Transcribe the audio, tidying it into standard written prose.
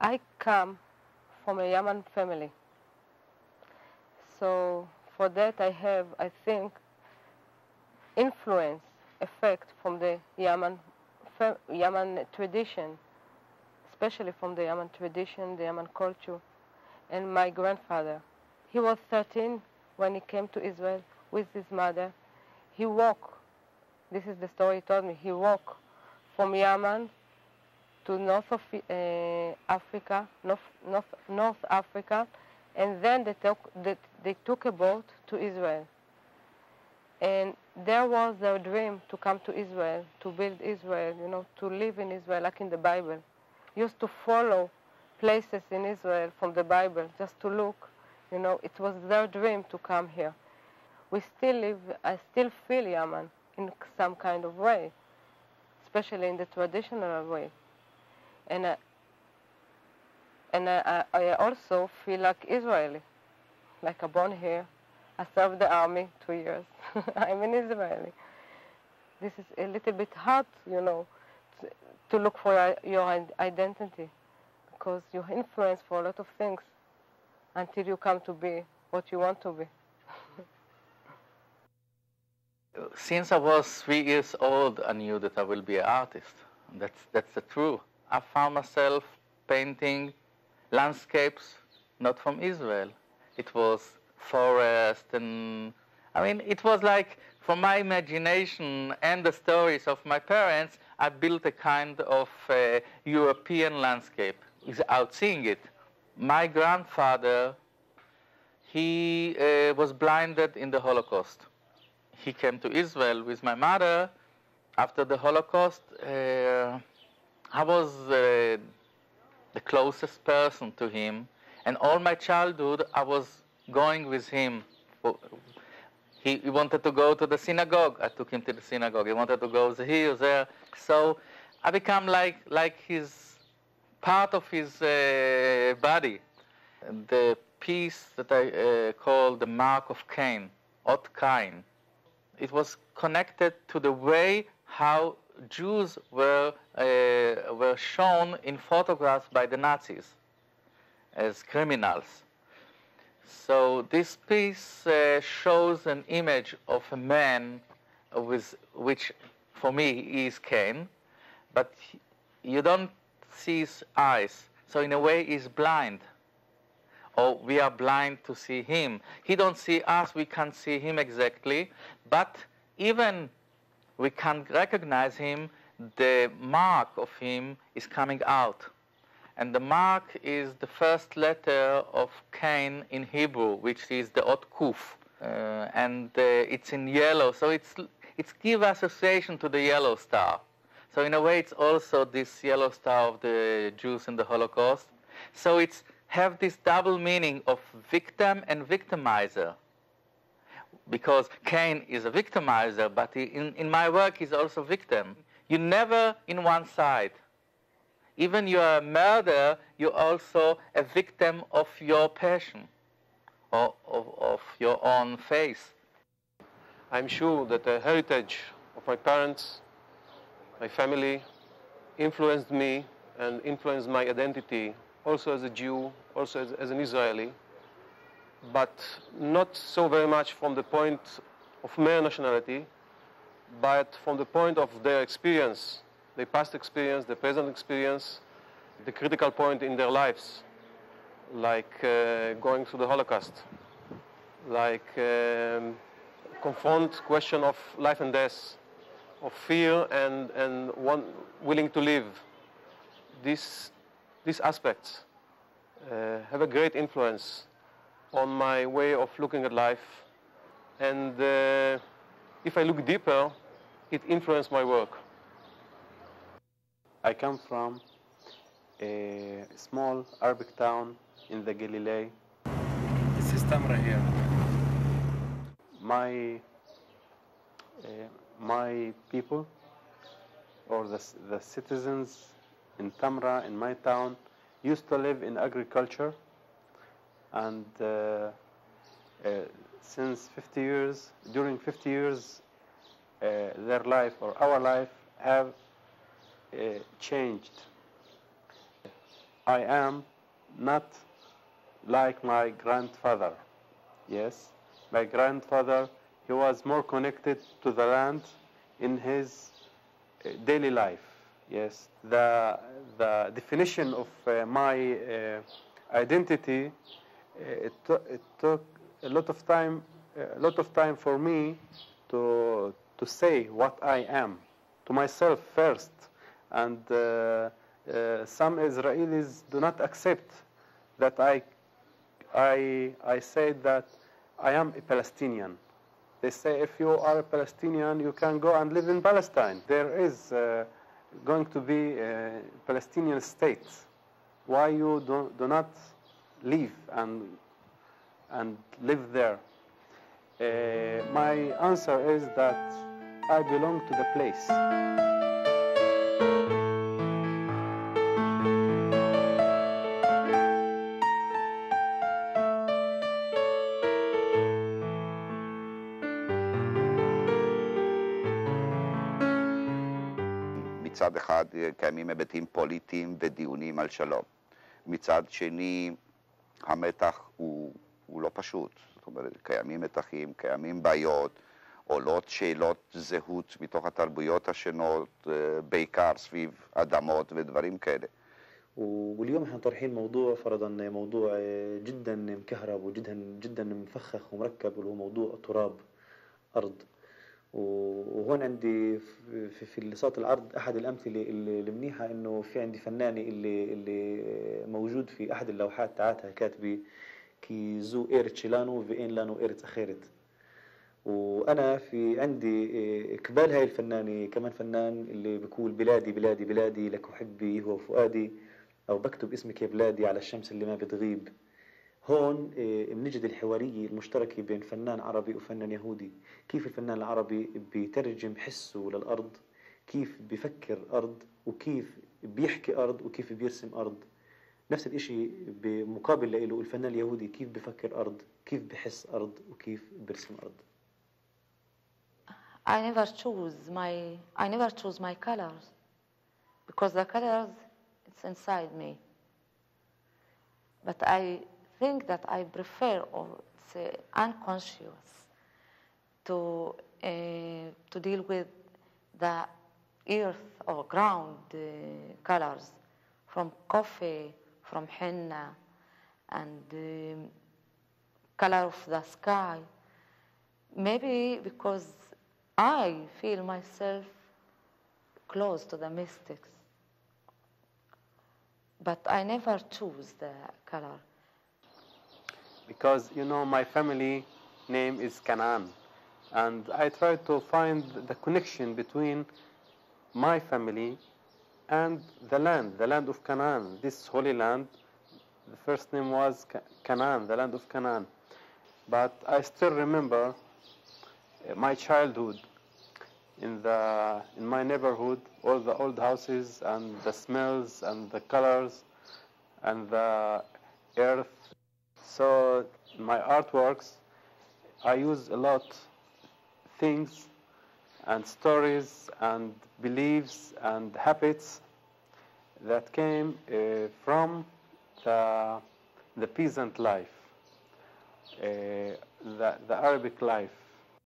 I come from a Yemen family. So for that I have, I think, influence, effect from the Yemen tradition, especially from the Yemen tradition, the Yemen culture. And my grandfather, he was 13 when he came to Israel with his mother. He walked, this is the story he told me, he walked from Yemen to north of Africa, North Africa, and then they took a boat to Israel. And there was their dream to come to Israel, to build Israel, you know, to live in Israel, like in the Bible. Used to follow places in Israel from the Bible just to look, you know, it was their dream to come here. We still live, I still feel Yemen in some kind of way, especially in the traditional way. And I also feel like Israeli, like I'm born here. I served the army 2 years. I'm an Israeli. This is a little bit hard, you know, to look for your identity, because you're influenced for a lot of things until you come to be what you want to be. Since I was 3 years old, I knew that I will be an artist. That's the truth. I found myself painting landscapes not from Israel. It was forest, and I mean, it was like from my imagination and the stories of my parents, I built a kind of European landscape without seeing it. My grandfather, he was blinded in the Holocaust. He came to Israel with my mother. After the Holocaust, I was the closest person to him, and all my childhood I was going with him. He wanted to go to the synagogue, I took him to the synagogue. He wanted to go here, there. So I became like his, part of his body. The piece that I call the Mark of Cain, Ot Cain, it was connected to the way how Jews were shown in photographs by the Nazis as criminals. So this piece shows an image of a man with which, for me, is Cain, but you don't see his eyes. So in a way, he's blind, or we are blind to see him. He don't see us, we can't see him exactly, but even we can't recognize him, the mark of him is coming out. And the mark is the first letter of Cain in Hebrew, which is the Ot Kuf. It's in yellow, so it's give association to the yellow star. So in a way, it's also this yellow star of the Jews in the Holocaust. So it's have this double meaning of victim and victimizer, because Cain is a victimizer, but he, in my work, he's also victim. You're never in one side. Even you're a murderer, you're also a victim of your passion, or of your own faith. I'm sure that the heritage of my parents, my family, influenced me and influenced my identity, also as a Jew, also as an Israeli, but not so very much from the point of mere nationality, but from the point of their experience, their past experience, their present experience, the critical point in their lives, like going through the Holocaust, like confront question of life and death, of fear and one willing to live. These aspects have a great influence on my way of looking at life, and if I look deeper, it influenced my work. I come from a small Arabic town in the Galilee. This is Tamra here. My people, or the citizens in Tamra, in my town, used to live in agriculture. And since 50 years, during 50 years, their life or our life have changed. I am not like my grandfather. Yes, my grandfather, he was more connected to the land in his daily life. Yes, the definition of my identity, it took a lot of time for me to say what I am to myself first, and some Israelis do not accept that I say that I am a Palestinian. They say if you are a Palestinian, you can go and live in Palestine. There is going to be a Palestinian state. Why you do not leave and live there? My answer is that I belong to the place. מצד אחד קיימים היבטים פוליטיים ודיונים על שלום. מצד שני, המתח הוא לא פשוט. זאת אומרת, קיימים מתחים, קיימים בעיות, עולות שאלות זהות מתוך התרבויות השונות, בעיקר סביב אדמות ודברים כאלה. واليوم احنا طرحين موضوع فرضا موضوع جدا مكهرب وجدا جدا مفخخ ومركب وهو موضوع تراب أرض. وهون عندي في صوت العرض احد الامثله اللي منيحه انه في عندي فنانه اللي موجود في احد اللوحات تاعتها كاتبه كي زو ايرتش لانو فين لانو ايرت اخيرت. وانا في عندي قبال هاي الفنانه كمان فنان اللي بيقول بلادي بلادي بلادي لك احبي هو فؤادي او بكتب اسمك يا بلادي على الشمس اللي ما بتغيب. هون بنجد الحوارية المشتركة بين فنان عربي وفنان يهودي، كيف الفنان العربي بيترجم حسه للأرض، كيف بيفكر أرض، وكيف بيحكي أرض، وكيف بيرسم أرض. نفس الإشي بمقابل له الفنان اليهودي كيف بيفكر أرض، كيف بحس أرض، وكيف بيرسم أرض. I never choose my colors because the colors it's inside me. But I think that I prefer, or say, unconscious, to deal with the earth or ground colors, from coffee, from henna, and color of the sky. Maybe because I feel myself close to the mystics, but I never choose the color. Because, you know, my family name is Canaan, and I try to find the connection between my family and the land of Canaan, this holy land. The first name was Canaan, the land of Canaan. But I still remember my childhood in my neighborhood, all the old houses and the smells and the colors and the earth. So my artworks, I use a lot things and stories and beliefs and habits that came from the peasant life, the Arabic life.